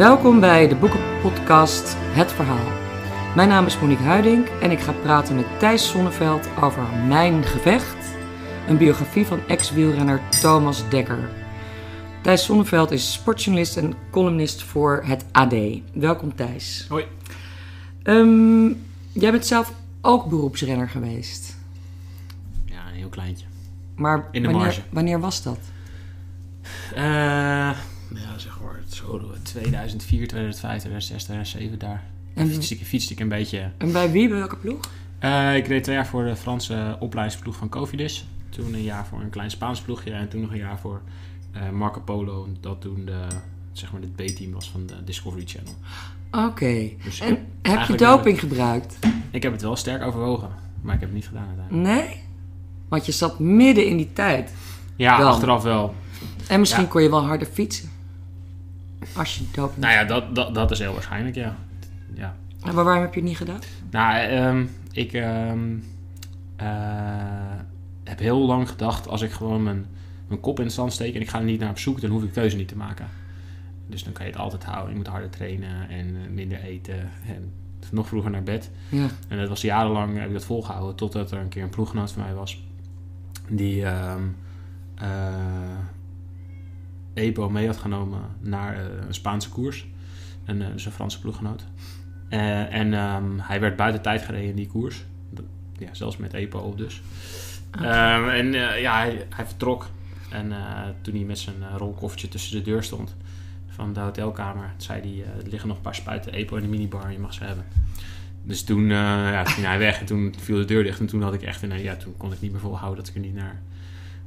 Welkom bij de Boekenpodcast Het verhaal. Mijn naam is Monique Huiding en ik ga praten met Thijs Zonneveld over Mijn Gevecht, een biografie van ex-wielrenner Thomas Dekker. Thijs Zonneveld is sportjournalist en columnist voor het AD. Welkom Thijs. Hoi. Jij bent zelf ook beroepsrenner geweest. Ja, een heel kleintje. Maar in de marge. Wanneer was dat? Ja, zeg maar, zo 2004, 2005, 2006, 2007 daar. En fietste ik een beetje. En bij wie? Bij welke ploeg? Ik reed 2 jaar voor de Franse opleidingsploeg van Cofidis. Toen een jaar voor een klein Spaans ploegje. En toen nog een jaar voor Marco Polo. Dat toen zeg maar het B-team was van de Discovery Channel. Oké. Dus en heb je doping gebruikt? Ik heb het wel sterk overwogen. Maar ik heb het niet gedaan uiteindelijk. Nee? Want je zat midden in die tijd. Ja, dan. Achteraf wel. En misschien kon je wel harder fietsen. Als je doping... Nou ja, dat is heel waarschijnlijk, ja. Maar waarom heb je het niet gedaan? Nou, ik heb heel lang gedacht... als ik gewoon mijn kop in het zand steek... en ik ga er niet naar op zoek... dan hoef ik keuze niet te maken. Dus dan kan je het altijd houden. Je moet harder trainen en minder eten... en nog vroeger naar bed. Ja. En dat was jarenlang... heb ik dat volgehouden... totdat er een keer een ploeggenoot van mij was... die... EPO mee had genomen naar een Spaanse koers. Dus een Franse ploeggenoot. Hij werd buiten tijd gereden in die koers. Ja, zelfs met EPO op dus. Okay. Hij vertrok. En toen hij met zijn rolkoffertje tussen de deur stond van de hotelkamer, zei hij, er liggen nog een paar spuiten EPO in de minibar, je mag ze hebben. Dus toen ging hij weg en toen viel de deur dicht. En toen had ik echt, toen kon ik niet meer volhouden dat ik er niet naar...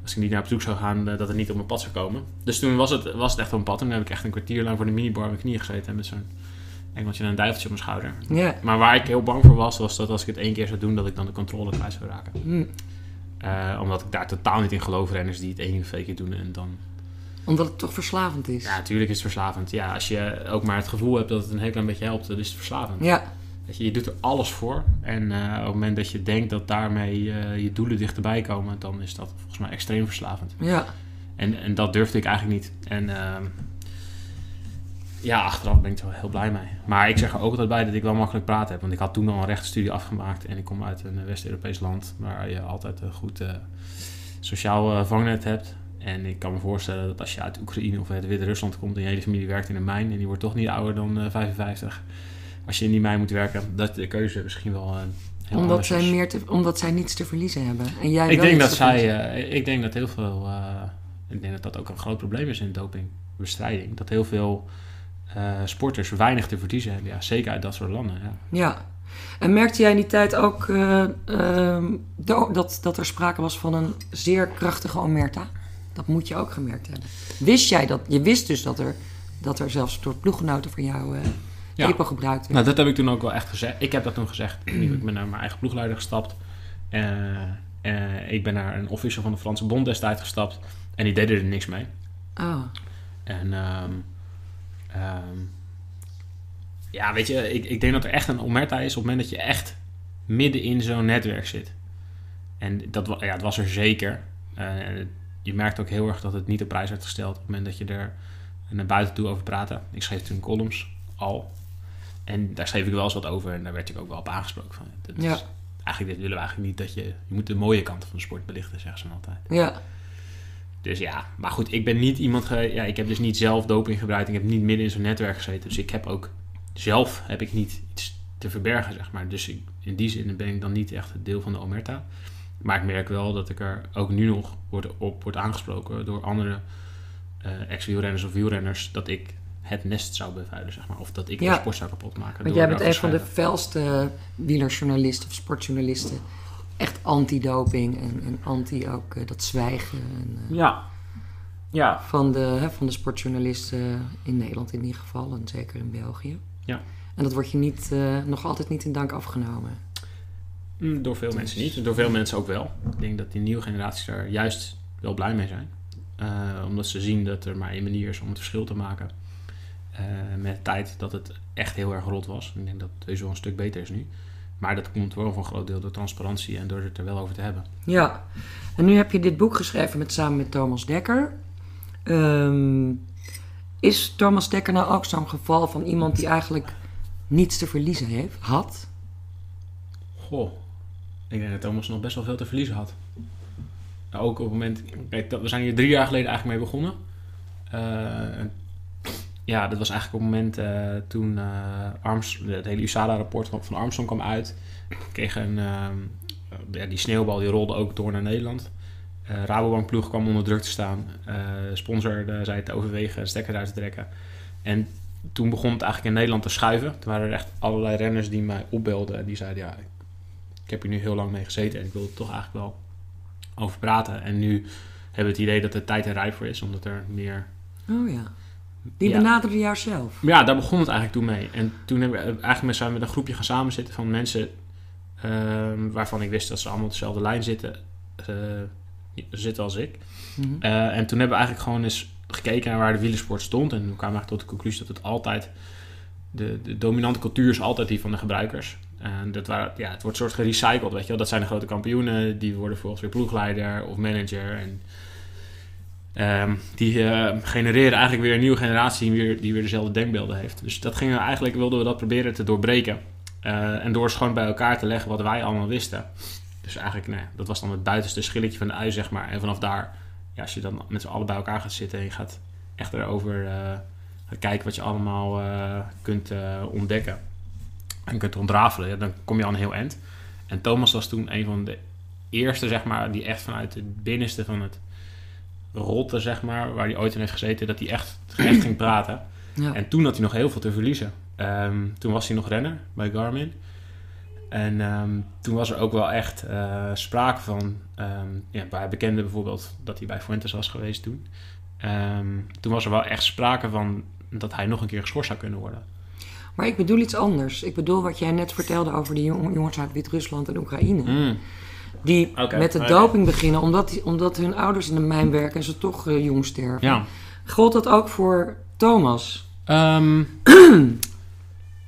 Als ik niet naar op zoek zou gaan, dat het niet op mijn pad zou komen. Dus toen was het echt op mijn pad. En toen heb ik echt een kwartier lang voor de minibar op mijn knieën gezeten. En met zo'n engeltje en een duiveltje op mijn schouder. Yeah. Maar waar ik heel bang voor was dat als ik het 1 keer zou doen, dat ik dan de controle kwijt zou raken. Mm. Omdat ik daar totaal niet in geloof, renners die het 1 of 2 keer doen en dan... Omdat het toch verslavend is. Ja, natuurlijk is het verslavend. Ja, als je ook maar het gevoel hebt dat het een heel klein beetje helpt, dan is het verslavend. Yeah. Weet je doet er alles voor. En op het moment dat je denkt dat daarmee je doelen dichterbij komen... dan is dat volgens mij extreem verslavend. Ja. En dat durfde ik eigenlijk niet. En achteraf ben ik er wel heel blij mee. Maar ik zeg er ook altijd bij dat ik wel makkelijk praten heb. Want ik had toen al een rechtenstudie afgemaakt... en ik kom uit een West-Europees land... waar je altijd een goed sociaal vangnet hebt. En ik kan me voorstellen dat als je uit Oekraïne of uit Wit-Rusland komt... en je hele familie werkt in een mijn... en die wordt toch niet ouder dan 55... Als je in die mij moet werken, dat de keuze misschien wel heel anders is. Omdat zij niets te verliezen hebben. En jij ik denk dat dat ook een groot probleem is in dopingbestrijding. Dat heel veel sporters weinig te verliezen hebben. Ja, zeker uit dat soort landen. Ja. En merkte jij in die tijd ook dat er sprake was van een zeer krachtige omerta? Dat moet je ook gemerkt hebben. Wist jij dat? Je wist dus dat er zelfs door ploeggenoten van jou... Ja. EPO gebruikt. Nou, dat heb ik toen ook wel echt gezegd. Ik heb dat toen gezegd. Ik ben naar mijn eigen ploegleider gestapt. Ik ben naar een official van de Franse Bond destijds gestapt. En die deden er niks mee. Oh. En weet je, ik denk dat er echt een omerta is... op het moment dat je echt midden in zo'n netwerk zit. En dat was er zeker. Je merkt ook heel erg dat het niet op prijs werd gesteld... op het moment dat je er naar buiten toe over praatte. Ik schreef toen columns... al. En daar schreef ik wel eens wat over en daar werd ik ook wel op aangesproken van. Dit willen we eigenlijk niet dat je moet de mooie kanten van de sport belichten, zeggen ze dan altijd. Ja. Dus ja, maar goed, ik ben niet iemand ik heb dus niet zelf doping gebruikt. Ik heb niet midden in zo'n netwerk gezeten. Dus ik heb ook zelf niet iets te verbergen, zeg maar. Dus in die zin ben ik dan niet echt het deel van de omerta. Maar ik merk wel dat ik er ook nu nog op wordt aangesproken door andere ex-wielrenners of wielrenners dat ik het nest zou bevuilen, zeg maar. Of dat ik de sport zou kapotmaken. Want jij bent een van de felste wielerjournalisten of sportjournalisten. Echt anti-doping en anti ook dat zwijgen. Ja. Van de sportjournalisten in Nederland in ieder geval. En zeker in België. Ja. En dat wordt je niet, nog altijd niet in dank afgenomen. Door veel mensen niet. Door veel mensen ook wel. Ik denk dat die nieuwe generaties daar juist wel blij mee zijn. Omdat ze zien dat er maar één manier is om het verschil te maken... met de tijd dat het echt heel erg rot was. Ik denk dat het sowieso een stuk beter is nu. Maar dat komt wel voor een groot deel door transparantie en door het er wel over te hebben. Ja, en nu heb je dit boek geschreven samen met Thomas Dekker. Is Thomas Dekker nou ook zo'n geval van iemand die eigenlijk niets te verliezen had? Goh, ik denk dat Thomas nog best wel veel te verliezen had. Nou, ook op het moment... Kijk, we zijn hier 3 jaar geleden eigenlijk mee begonnen. Ja, dat was eigenlijk op het moment toen het hele USADA-rapport van Armstrong kwam uit. We kregen die sneeuwbal, die rolde ook door naar Nederland. Rabobank-ploeg kwam onder druk te staan. Sponsor zei te overwegen, stekker uit te trekken. En toen begon het eigenlijk in Nederland te schuiven. Toen waren er echt allerlei renners die mij opbelden. En die zeiden, ja, ik heb hier nu heel lang mee gezeten en ik wil er toch eigenlijk wel over praten. En nu hebben we het idee dat de tijd er rijp voor is, omdat er meer... Oh ja. Die benaderde jou zelf. Ja, daar begon het eigenlijk toen mee. En toen zijn we met een groepje gaan samenzitten van mensen waarvan ik wist dat ze allemaal op dezelfde lijn zitten als ik. Mm-hmm. En toen hebben we eigenlijk gewoon eens gekeken naar waar de wielersport stond. En toen kwamen we eigenlijk tot de conclusie dat het altijd... De dominante cultuur is altijd die van de gebruikers. En het wordt soort gerecycled, weet je wel. Dat zijn de grote kampioenen. Die worden volgens weer ploegleider of manager. En die genereren eigenlijk weer een nieuwe generatie die weer dezelfde denkbeelden heeft. Dus dat wilden we dat proberen te doorbreken. En door schoon bij elkaar te leggen wat wij allemaal wisten. Dus eigenlijk, dat was dan het buitenste schilletje van de ui, zeg maar. En vanaf daar, ja, als je dan met z'n allen bij elkaar gaat zitten en je gaat echt erover kijken wat je allemaal kunt ontdekken en kunt ontrafelen, ja, dan kom je aan een heel eind. En Thomas was toen een van de eerste, zeg maar, die echt vanuit het binnenste van het rotte, zeg maar, waar hij ooit in heeft gezeten, dat hij echt ging praten. Ja. En toen had hij nog heel veel te verliezen. Toen was hij nog renner bij Garmin. En toen was er ook wel echt sprake van... hij bekende bijvoorbeeld dat hij bij Fuentes was geweest toen. Toen was er wel echt sprake van dat hij nog een keer geschorst zou kunnen worden. Maar ik bedoel iets anders. Ik bedoel wat jij net vertelde over die jongens uit Wit-Rusland en Oekraïne. Mm. Die met de doping beginnen omdat hun ouders in de mijn werken en ze toch jong sterven. Ja. Gold dat ook voor Thomas?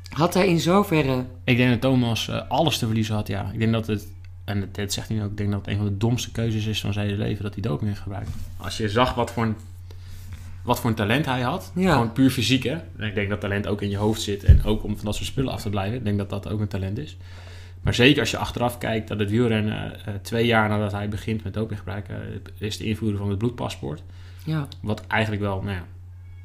Had hij in zoverre... Ik denk dat Thomas alles te verliezen had, ja. Ik denk dat het... En dat zegt hij ook. Ik denk dat het een van de domste keuzes is van zijn hele leven dat hij doping heeft gebruikt. Als je zag wat voor een talent hij had. Ja. Gewoon puur fysiek, hè. En ik denk dat talent ook in je hoofd zit. En ook om van dat soort spullen af te blijven. Ik denk dat dat ook een talent is. Maar zeker als je achteraf kijkt dat het wielrennen 2 jaar nadat hij begint met doping gebruiken... is de invoering van het bloedpaspoort. Ja. Wat eigenlijk wel,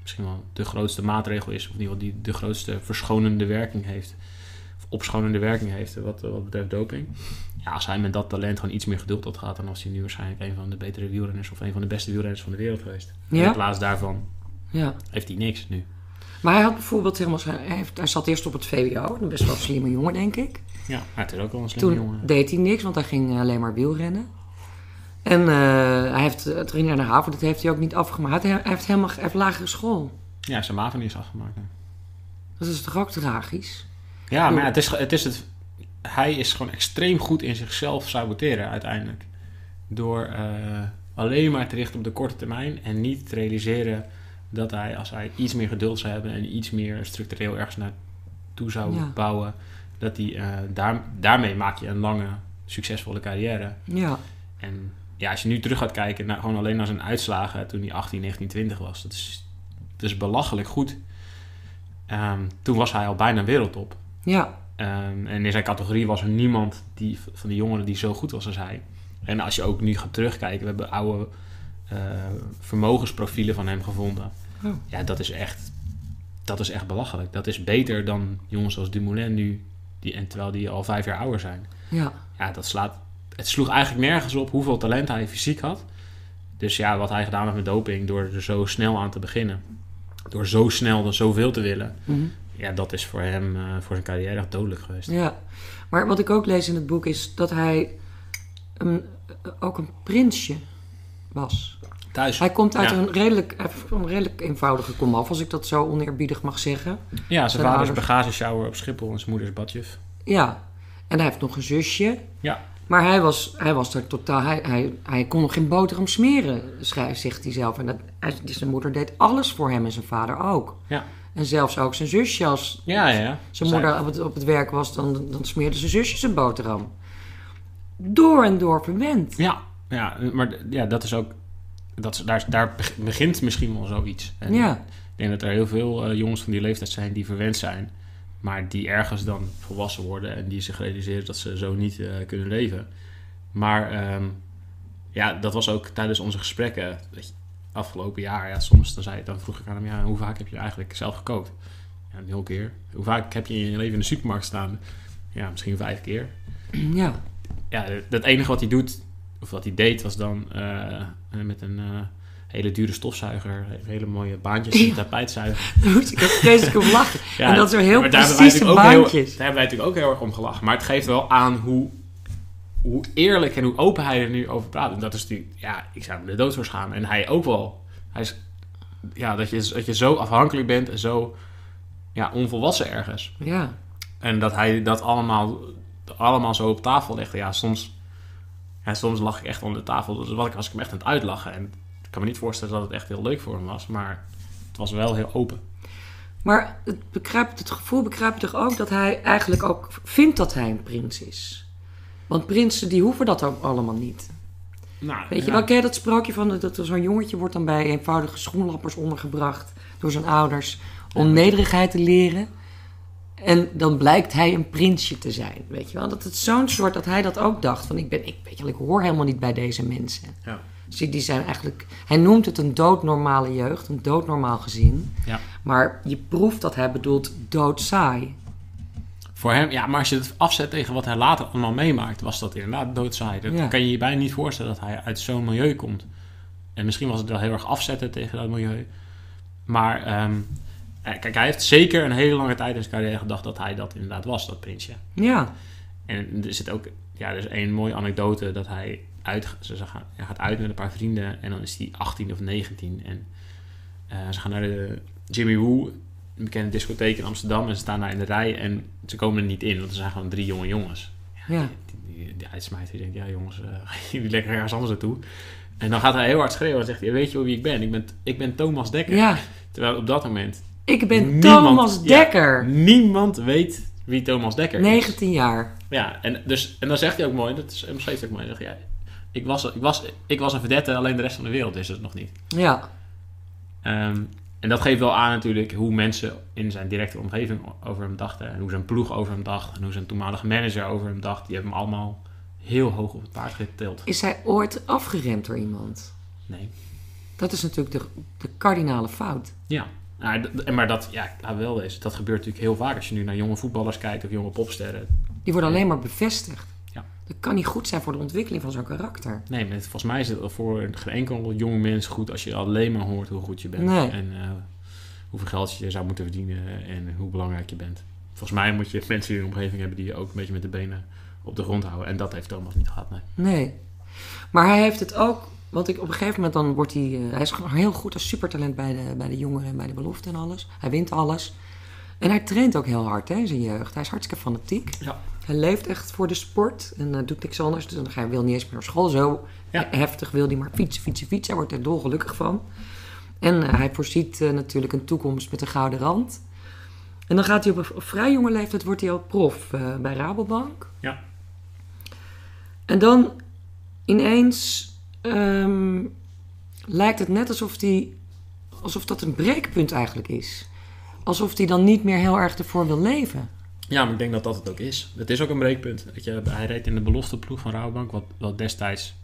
misschien wel de grootste maatregel is. Of in ieder geval die de grootste verschonende werking heeft. Of opschonende werking heeft wat betreft doping. Ja, als hij met dat talent gewoon iets meer geduld had gehad... dan was hij nu waarschijnlijk een van de betere wielrenners... of een van de beste wielrenners van de wereld geweest. Ja? In plaats daarvan heeft hij niks nu. Maar hij had bijvoorbeeld... Hij zat eerst op het VWO. Een best wel slimme jongen, denk ik. Ja, hij is ook wel een slimme jongen. Toen deed hij niks, want hij ging alleen maar wielrennen. En hij heeft het ging naar Harvard. Dat heeft hij ook niet afgemaakt. Hij heeft lagere school. Ja, zijn MAVO is afgemaakt. Hè. Dat is toch ook tragisch? Ja, maar hij is gewoon extreem goed in zichzelf saboteren uiteindelijk. Door alleen maar te richten op de korte termijn en niet te realiseren dat hij, als hij iets meer geduld zou hebben en iets meer structureel ergens naartoe zou bouwen, dat hij daarmee maak je een lange, succesvolle carrière. Ja. En ja, als je nu terug gaat kijken, gewoon alleen naar zijn uitslagen toen hij 18, 19, 20 was, dat is belachelijk goed. Toen was hij al bijna wereldtop. Ja. En in zijn categorie was er niemand van die jongeren die zo goed was als hij. En als je ook nu gaat terugkijken, we hebben oude vermogensprofielen van hem gevonden. Oh. Ja, dat is echt belachelijk. Dat is beter dan jongens als Dumoulin nu, terwijl die al 5 jaar ouder zijn. Ja. Ja, het sloeg eigenlijk nergens op hoeveel talent hij fysiek had. Dus ja, wat hij gedaan heeft met doping, door er zo snel aan te beginnen. Door zo snel dan zoveel te willen. Mm-hmm. Ja, dat is voor hem, voor zijn carrière, echt dodelijk geweest. Ja, maar wat ik ook lees in het boek is dat hij ook een prinsje was. Thuis. Hij komt uit een redelijk eenvoudige komaf, als ik dat zo oneerbiedig mag zeggen. Ja, zijn vaders bagagesjouwer op Schiphol en zijn moeders badjuf. Ja, en hij heeft nog een zusje. Ja. Maar hij was er totaal... Hij kon nog geen boterham smeren, zegt hij zelf. En zijn moeder deed alles voor hem en zijn vader ook. Ja. En zelfs ook zijn zusje, als zijn moeder op het werk was, dan smeerde zijn zusje zijn boterham. Door en door verwend. Ja, maar dat is ook... Daar begint misschien wel zoiets. En denk dat er heel veel jongens van die leeftijd zijn die verwend zijn. Maar die ergens dan volwassen worden en die zich realiseren dat ze zo niet kunnen leven. Maar ja, dat was ook tijdens onze gesprekken afgelopen jaar. Ja, soms dan vroeg ik aan hem, ja, hoe vaak heb je eigenlijk zelf gekookt? Ja, een heel keer. Hoe vaak heb je in je leven in de supermarkt staan? Ja, misschien 5 keer. Ja. Ja, het enige wat hij doet, of wat hij deed, was dan met een hele dure stofzuiger, hele mooie baantjes in het tapijtzuiger. Daar moest ik ook vreselijk om lachen. Ja, en dat zijn heel precieze baantjes. Daar hebben wij natuurlijk ook heel erg om gelachen. Maar het geeft wel aan hoe eerlijk en hoe open hij er nu over praat. En dat is natuurlijk, ja, ik zou hem de dood voor schamen. En hij ook wel. Hij is, ja, dat je zo afhankelijk bent en zo, ja, onvolwassen ergens. Ja. En dat hij dat allemaal zo op tafel legde. Ja, soms lag ik echt onder de tafel. Dus als ik hem echt aan het uitlachen. En ik kan me niet voorstellen dat het echt heel leuk voor hem was. Maar het was wel heel open. Maar het gevoel bekruipt toch ook dat hij eigenlijk ook vindt dat hij een prins is. Want prinsen die hoeven dat ook allemaal niet. Nou, weet je wel, ken je dat sprookje van dat er zo'n jongetje wordt dan bij eenvoudige schoenlappers ondergebracht door zijn ouders om nederigheid te leren. En dan blijkt hij een prinsje te zijn, weet je wel. Dat het zo'n soort, dat hij dat ook dacht. Van ik hoor helemaal niet bij deze mensen. Ja. Dus die zijn eigenlijk, hij noemt het een doodnormale jeugd, een doodnormaal gezin. Ja. Maar je proeft dat hij bedoelt doodsaai. Voor hem, ja, maar als je het afzet tegen wat hij later allemaal meemaakt, was dat inderdaad doodsaai. Dat kan je je bijna niet voorstellen dat hij uit zo'n milieu komt. En misschien was het wel heel erg afzetten tegen dat milieu. Maar kijk, hij heeft zeker een hele lange tijd in zijn carrière gedacht dat hij dat inderdaad was, dat prinsje. Ja. En er zit ook, ja, er is één mooie anekdote dat hij gaat uit met een paar vrienden en dan is hij 18 of 19. En ze gaan naar de Jimmy Woo, een bekende discotheek in Amsterdam, en ze staan daar in de rij en ze komen er niet in, want er zijn gewoon 3 jonge jongens. Ja. Die uitsmijter denkt, ja jongens, jullie lekker ergens anders naartoe. En dan gaat hij heel hard schreeuwen en zegt hij, weet je wie ik ben? Ik ben Thomas Dekker. Ja. Terwijl op dat moment... Ik ben Thomas Dekker. Ja, niemand weet wie Thomas Dekker is. 19 jaar. Ja, en dan zegt hij ook mooi, dat is hem schreef ook mooi, dan zegt hij, ik was een vedette, alleen de rest van de wereld is het nog niet. Ja. En dat geeft wel aan natuurlijk hoe mensen in zijn directe omgeving over hem dachten. En hoe zijn ploeg over hem dacht. En hoe zijn toenmalige manager over hem dacht. Die hebben hem allemaal heel hoog op het paard getild. Is hij ooit afgeremd door iemand? Nee. Dat is natuurlijk de kardinale fout. Ja. Maar dat, ja, wel eens. Dat gebeurt natuurlijk heel vaak als je nu naar jonge voetballers kijkt of jonge popsterren. Die worden alleen maar bevestigd. Ja. Dat kan niet goed zijn voor de ontwikkeling van zo'n karakter. Nee, maar volgens mij is het voor geen enkel jong mens goed als je alleen maar hoort hoe goed je bent. Nee. En hoeveel geld je zou moeten verdienen en hoe belangrijk je bent. Volgens mij moet je mensen in je omgeving hebben die je ook een beetje met de benen op de grond houden. En dat heeft Thomas niet gehad, nee. Maar hij heeft het ook... Want op een gegeven moment dan wordt hij is gewoon heel goed als supertalent bij de jongeren en bij de belofte en alles. Hij wint alles. En hij traint ook heel hard, hè, in zijn jeugd. Hij is hartstikke fanatiek. Ja. Hij leeft echt voor de sport en doet niks anders. Dus dan wil hij niet eens meer naar school. Zo heftig wil hij maar fietsen. Hij wordt er dolgelukkig van. En hij voorziet natuurlijk een toekomst met een gouden rand. En dan gaat hij op een vrij jonge leeftijd wordt hij al prof bij Rabobank. Ja. En dan ineens... lijkt het net alsof dat een breekpunt eigenlijk is. Alsof hij dan niet meer heel erg ervoor wil leven. Ja, maar ik denk dat dat het ook is. Het is ook een breekpunt. Hij reed in de belofteploeg van Rabobank, wat destijds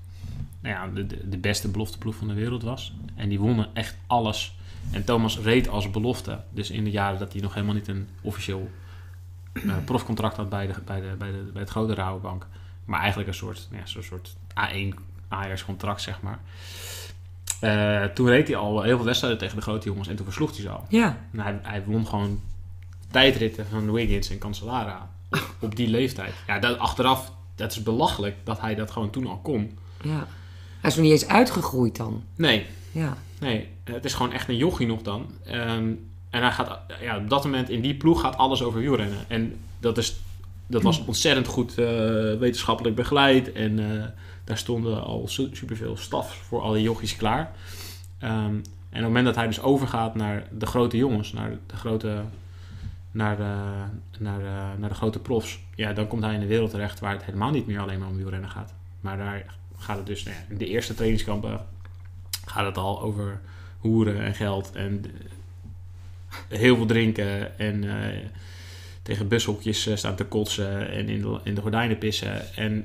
de beste belofteploeg van de wereld was. En die wonnen echt alles. En Thomas reed als belofte. Dus in de jaren dat hij nog helemaal niet een officieel profcontract had bij het grote Rabobank. Maar eigenlijk een soort A1 contract, zeg maar. Toen reed hij al heel veel wedstrijden tegen de grote jongens en toen versloeg hij ze al. Ja. En hij won gewoon tijdritten van Wiggins en Cancellara op die leeftijd. Ja, dat is belachelijk dat hij dat gewoon toen al kon. Ja. Hij is nog niet eens uitgegroeid dan. Nee. Ja. Nee, het is gewoon echt een jochie nog dan. En hij gaat, ja, op dat moment in die ploeg gaat alles over wielrennen. En dat was ontzettend goed wetenschappelijk begeleid en... Daar stonden al superveel staf voor alle jochies klaar. En op het moment dat hij dus overgaat naar de grote jongens, naar de grote profs, ja, dan komt hij in de wereld terecht waar het helemaal niet meer alleen maar om wielrennen gaat. Maar daar gaat het dus, in de eerste trainingskampen gaat het al over hoeren en geld en heel veel drinken en tegen bushokjes staan te kotsen en in de gordijnen pissen. En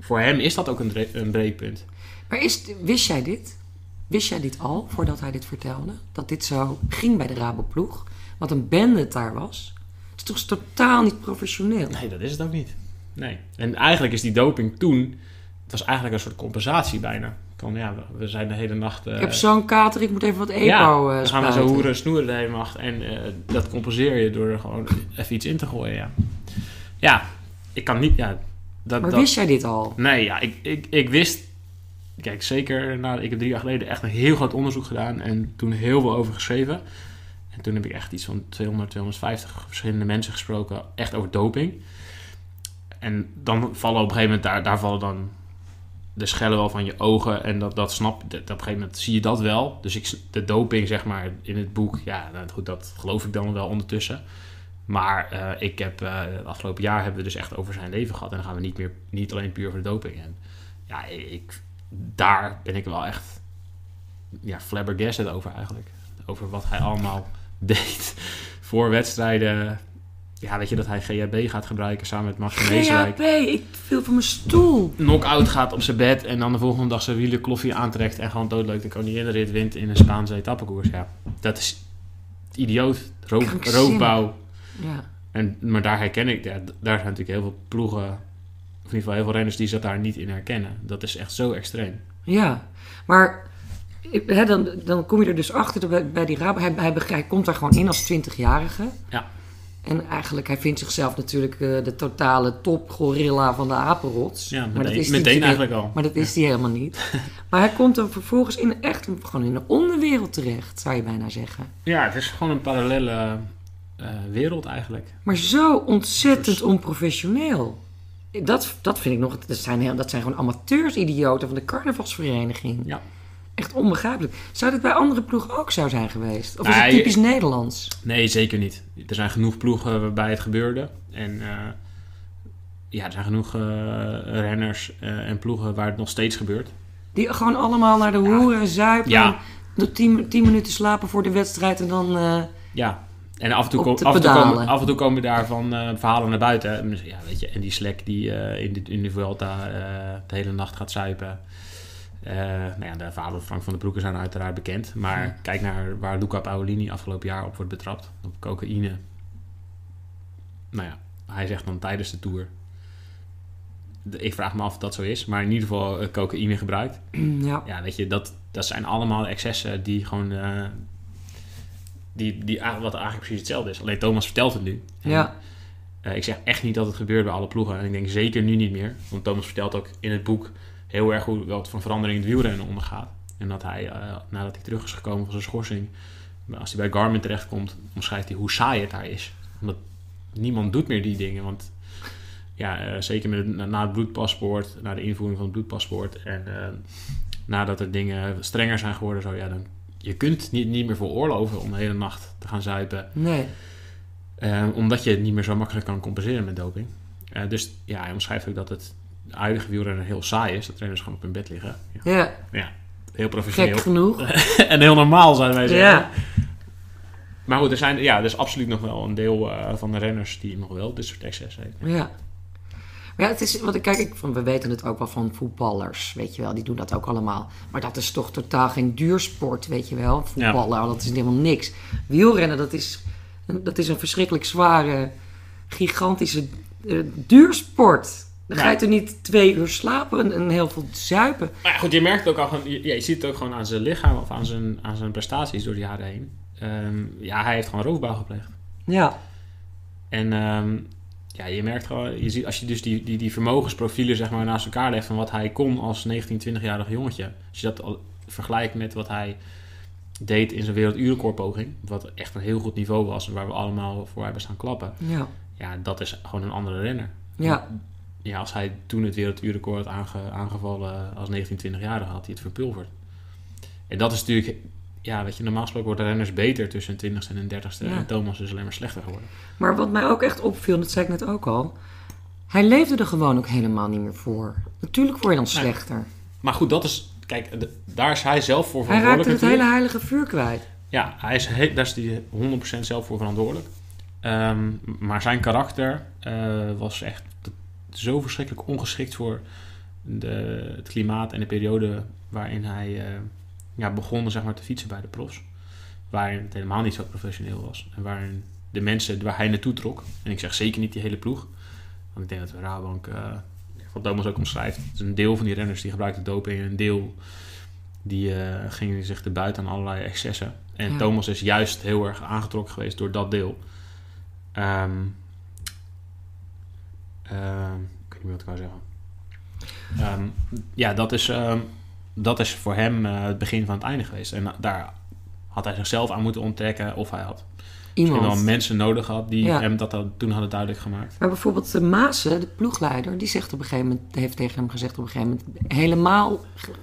voor hem is dat ook een breekpunt. Maar wist jij dit? Wist jij dit al, voordat hij dit vertelde? Dat dit zo ging bij de Raboploeg? Wat een bende het daar was? Dat is toch totaal niet professioneel? Nee, dat is het ook niet. Nee. En eigenlijk is die doping toen... Het was eigenlijk een soort compensatie bijna. Van ja, we zijn de hele nacht... Ik heb zo'n kater, ik moet even wat EPO spuiten. Ja, we gaan zo hoeren en snoeren de hele nacht. En dat compenseer je door er gewoon even iets in te gooien, ja. Ja, ik kan niet... Ja, maar wist jij dit al? Nee, ja, ik wist... Kijk, zeker, ik heb 3 jaar geleden echt een heel groot onderzoek gedaan en toen heel veel over geschreven. En toen heb ik echt iets van 200, 250 verschillende mensen gesproken, echt over doping. En dan vallen op een gegeven moment, daar vallen dan de schellen wel van je ogen en dat snap je. Op een gegeven moment zie je dat wel. Dus de doping, zeg maar, in het boek, ja, nou, goed, dat geloof ik dan wel ondertussen. Maar het afgelopen jaar hebben we dus echt over zijn leven gehad en dan gaan we niet alleen puur voor de doping. En ja, daar ben ik wel echt flabbergasted over eigenlijk. Over wat hij allemaal deed voor wedstrijden. Ja, weet je dat hij GHB gaat gebruiken samen met Max van Wezenrijk. GHB, ik viel van mijn stoel. Knock-out gaat op zijn bed en dan de volgende dag zijn wielen kloffie aantrekt. En gewoon doodleuk de koninginrit wint in een Spaanse etappekoers. Ja, dat is idioot. Roofbouw. Ja. Maar daar herken ik, daar zijn natuurlijk heel veel ploegen... In ieder geval heel veel renners die zich daar niet in herkennen. Dat is echt zo extreem. Ja, maar dan kom je er dus achter bij die Rabo. Hij komt daar gewoon in als 20-jarige. Ja. En eigenlijk, hij vindt zichzelf natuurlijk de totale topgorilla van de apenrots. Ja, meteen eigenlijk al. Maar dat is hij helemaal niet. Maar hij komt dan vervolgens gewoon in de onderwereld terecht, zou je bijna zeggen. Ja, het is gewoon een parallele wereld eigenlijk. Maar zo ontzettend onprofessioneel. Dat vind ik nog... Dat zijn gewoon amateursidioten van de carnavalsvereniging. Ja. Echt onbegrijpelijk. Zou dit bij andere ploegen ook zo zijn geweest? Of is het typisch Nederlands? Nee, zeker niet. Er zijn genoeg ploegen waarbij het gebeurde. En er zijn genoeg renners en ploegen waar het nog steeds gebeurt. Die gewoon allemaal naar de hoeren zuipen. Ja. En 10 minuten slapen voor de wedstrijd en dan... ja. En af en toe komen daar van verhalen naar buiten. Ja, weet je, en die Slek die in de Vuelta de hele nacht gaat zuipen. De verhalen van Frank van den Broeke zijn uiteraard bekend. Maar kijk naar waar Luca Paolini afgelopen jaar op wordt betrapt. Op cocaïne. Nou ja, hij zegt dan tijdens de Tour. Ik vraag me af of dat zo is. Maar in ieder geval cocaïne gebruikt. Ja. Ja, weet je, dat zijn allemaal excessen die gewoon... wat eigenlijk precies hetzelfde is. Alleen Thomas vertelt het nu. Ja. Ik zeg echt niet dat het gebeurt bij alle ploegen. En ik denk zeker nu niet meer. Want Thomas vertelt ook in het boek heel erg hoe wat van verandering in het wielrennen ondergaat. En dat hij, nadat hij terug is gekomen van zijn schorsing... Als hij bij Garmin terechtkomt, omschrijft hij hoe saai het daar is. Omdat niemand doet meer die dingen. Want zeker na het bloedpaspoort, na de invoering van het bloedpaspoort... En nadat er dingen strenger zijn geworden, zo dan... Je kunt niet meer veroorloven om de hele nacht te gaan zuipen. Nee. Omdat je het niet meer zo makkelijk kan compenseren met doping. Dus hij omschrijft ook dat het huidige wielrennen heel saai is. Dat trainers gewoon op hun bed liggen. Ja. Ja. Ja, heel professioneel. Gek genoeg. En heel normaal, zouden wij zeggen. Ja. Maar goed, er is absoluut nog wel een deel van de renners die nog wel dit soort excessen heeft. Ja. Ja, het is, want we weten het ook wel van voetballers, weet je wel. Die doen dat ook allemaal. Maar dat is toch totaal geen duursport, weet je wel. Voetballen, dat is helemaal niks. Wielrennen, dat is een verschrikkelijk zware, gigantische duursport. Dan ga je toch niet 2 uur slapen en heel veel zuipen. Maar goed, je merkt het ook al, je ziet het ook gewoon aan zijn lichaam of aan zijn prestaties door de jaren heen. Hij heeft gewoon roofbouw gepleegd. Ja. En... Ja, je merkt gewoon, je ziet, als je dus die vermogensprofielen zeg maar naast elkaar legt van wat hij kon als 19, 20-jarig jongetje. Als je dat al vergelijkt met wat hij deed in zijn werelduurrecordpoging, wat echt een heel goed niveau was en waar we allemaal voor hebben staan klappen. Ja, dat is gewoon een andere renner. Ja. Ja, als hij toen het werelduurrecord had aangevallen als 19, 20-jarige, had hij het verpulverd. En dat is natuurlijk... Ja, weet je, normaal gesproken worden renners beter tussen de 20ste en 30ste. Ja. En Thomas is alleen maar slechter geworden. Maar wat mij ook echt opviel, dat zei ik net ook al... Hij leefde er gewoon ook helemaal niet meer voor. Natuurlijk word je dan slechter. Maar goed, daar is hij zelf voor verantwoordelijk. Hij raakte het hele heilige vuur kwijt. Ja, hij is daar is hij 100% zelf voor verantwoordelijk. Maar zijn karakter was echt zo verschrikkelijk ongeschikt voor het klimaat en de periode waarin hij begon zeg maar, te fietsen bij de profs. Waarin het helemaal niet zo professioneel was. En waarin de mensen waar hij naartoe trok, en ik zeg zeker niet die hele ploeg, want ik denk dat de Rabobank, wat Thomas ook omschrijft, dus een deel van die renners die gebruikten doping en een deel die gingen zich te buiten aan allerlei excessen. En ja. Thomas is juist heel erg aangetrokken geweest door dat deel. Ik weet niet wat ik wou zeggen. Dat is voor hem het begin van het einde geweest. En daar had hij zichzelf aan moeten onttrekken, of hij had iemand, wel mensen nodig had die hem dat toen hadden duidelijk gemaakt. Maar bijvoorbeeld de Maassen, de ploegleider, die zegt op een gegeven moment, heeft tegen hem gezegd op een gegeven moment, helemaal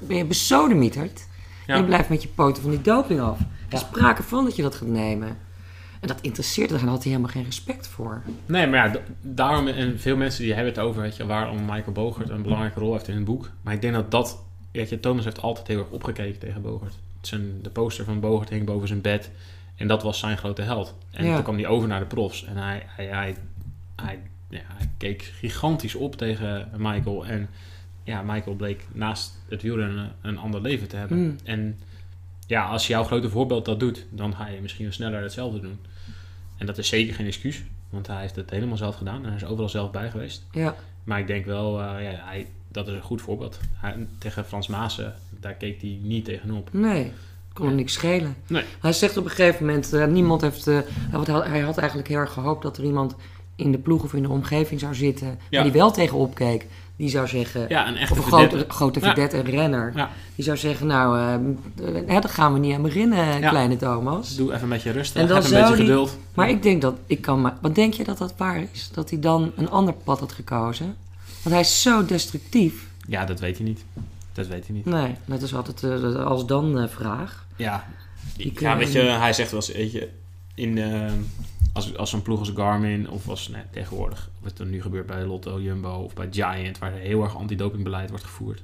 ben je besodemieterd. Ja. En je blijft met je poten van die doping af. Er is sprake van dat je dat gaat nemen. En dat interesseert hem, daar had hij helemaal geen respect voor. Nee, maar ja, daarom, en veel mensen die hebben het over, weet je, waarom Michael Boogerd een belangrijke rol heeft in het boek. Maar ik denk dat weet je, Thomas heeft altijd heel erg opgekeken tegen Boogerd. De poster van Boogerd hing boven zijn bed. En dat was zijn grote held. En toen kwam hij over naar de profs. En hij keek gigantisch op tegen Michael. En ja, Michael bleek naast het wielrennen een ander leven te hebben. Mm. En ja, als jouw grote voorbeeld dat doet, dan ga je misschien wel sneller hetzelfde doen. En dat is zeker geen excuus. Want hij heeft het helemaal zelf gedaan. En hij is overal zelf bij geweest. Ja. Maar ik denk wel, dat is een goed voorbeeld. Tegen Frans Maassen, daar keek hij niet tegenop. Nee. Kon hem niks schelen. Nee. Hij zegt op een gegeven moment, niemand heeft... want hij had eigenlijk heel erg gehoopt dat er iemand in de ploeg of in de omgeving zou zitten... Maar die wel tegenop keek. Die zou zeggen... Ja, een echte of een grote vedette, een renner. Ja. Die zou zeggen, dat gaan we niet aan beginnen, kleine Thomas. Doe even met je rust en heb een beetje geduld. Maar ik denk dat... Wat denk je dat waar is? Dat hij dan een ander pad had gekozen? Want hij is zo destructief. Ja, dat weet je niet. Dat weet hij niet. Nee, dat is altijd de als-dan-vraag. Hij zegt wel eens, weet je, als een ploeg als Garmin of als tegenwoordig, wat er nu gebeurt bij Lotto, Jumbo of bij Giant, waar er heel erg antidopingbeleid wordt gevoerd.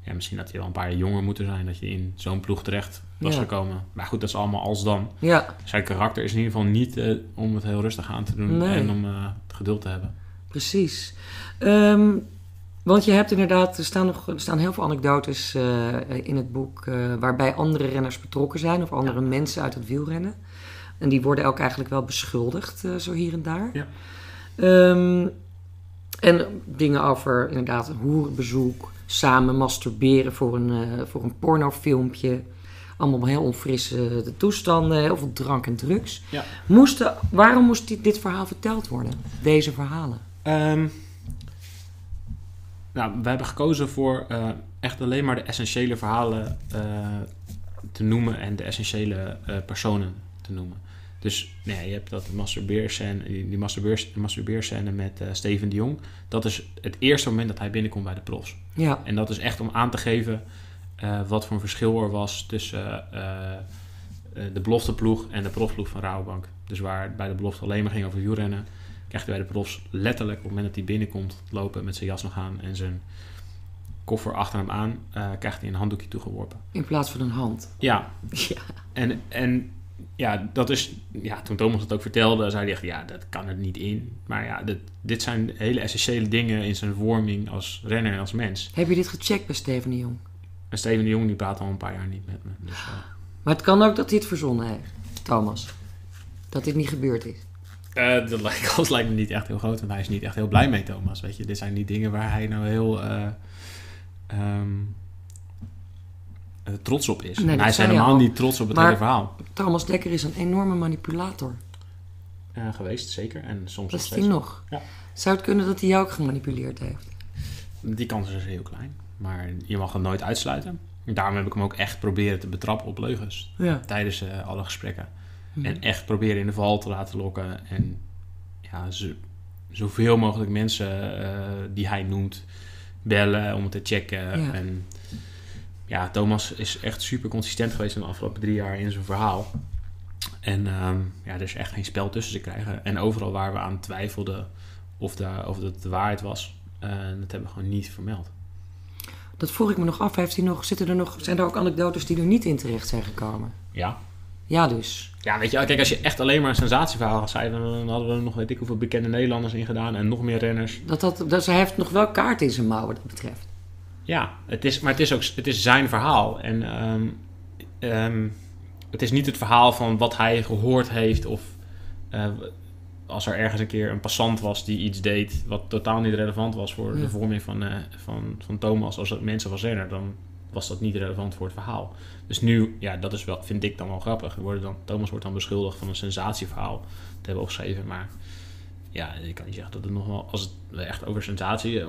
Ja, misschien had hij wel een paar jaar jonger moeten zijn, dat je in zo'n ploeg terecht was gekomen. Maar goed, dat is allemaal als-dan. Ja. Zijn karakter is in ieder geval niet om het heel rustig aan te doen en om het geduld te hebben. Precies. Want je hebt inderdaad, er staan heel veel anekdotes in het boek waarbij andere renners betrokken zijn of andere mensen uit het wielrennen. En die worden ook eigenlijk wel beschuldigd, zo hier en daar. Ja. En dingen over inderdaad een hoerenbezoek, samen masturberen voor een pornofilmpje. Allemaal heel onfrisse toestanden, heel veel drank en drugs. Ja. Waarom moest dit verhaal verteld worden? Deze verhalen? We hebben gekozen voor echt alleen maar de essentiële verhalen te noemen en de essentiële personen te noemen. Dus je hebt dat masturbeerscène met Steven de Jong. Dat is het eerste moment dat hij binnenkomt bij de profs. Ja. En dat is echt om aan te geven wat voor een verschil er was tussen de belofteploeg en de profploeg van Rabobank. Dus waar het bij de belofte alleen maar ging over wielrennen, krijgt hij bij de profs letterlijk op het moment dat hij binnenkomt lopen met zijn jas nog aan en zijn koffer achter hem aan, krijgt hij een handdoekje toegeworpen. In plaats van een hand. Ja. Ja. En dat is... Ja, toen Thomas het ook vertelde, zei hij echt, dat kan er niet in. Maar ja, dit zijn hele essentiële dingen in zijn vorming als renner en als mens. Heb je dit gecheckt bij Steven de Jong? En Steven de Jong, die praat al een paar jaar niet met me. Dus, Maar het kan ook dat hij het verzonnen heeft, Thomas. Dat dit niet gebeurd is. Dat lijkt me niet echt heel groot, want hij is niet echt heel blij mee, Thomas. Weet je, dit zijn niet dingen waar hij nou heel trots op is. Nee, hij is helemaal niet trots op het hele verhaal. Thomas Dekker is een enorme manipulator. Geweest, zeker. En soms is hij nog. Ja. Zou het kunnen dat hij jou ook gemanipuleerd heeft? Die kans is heel klein. Maar je mag het nooit uitsluiten. Daarom heb ik hem ook echt proberen te betrappen op leugens. Ja. Tijdens alle gesprekken. En echt proberen in de val te laten lokken. En zoveel mogelijk mensen die hij noemt bellen om het te checken. Ja. En Thomas is echt super consistent geweest in de afgelopen 3 jaar in zijn verhaal. En er is echt geen spel tussen te krijgen. En overal waar we aan twijfelden of dat de waarheid was, dat hebben we gewoon niet vermeld. Dat vroeg ik me nog af. Zijn er ook anekdotes die er niet in terecht zijn gekomen? Ja. Ja, dus. Ja, weet je, kijk, als je echt alleen maar een sensatieverhaal had zijn, dan hadden we er nog weet ik hoeveel bekende Nederlanders in gedaan en nog meer renners. Dus hij heeft nog wel kaart in zijn mouw wat dat betreft. Ja, het is zijn verhaal. En het is niet het verhaal van wat hij gehoord heeft of als er ergens een keer een passant was die iets deed wat totaal niet relevant was voor de vorming van Thomas als mensen was renner, dan was dat niet relevant voor het verhaal. Dus nu, ja, dat is wel, vind ik dan wel grappig. Thomas wordt dan beschuldigd van een sensatieverhaal te hebben opgeschreven, maar ja, ik kan niet zeggen dat het nog wel, als het echt over sensatie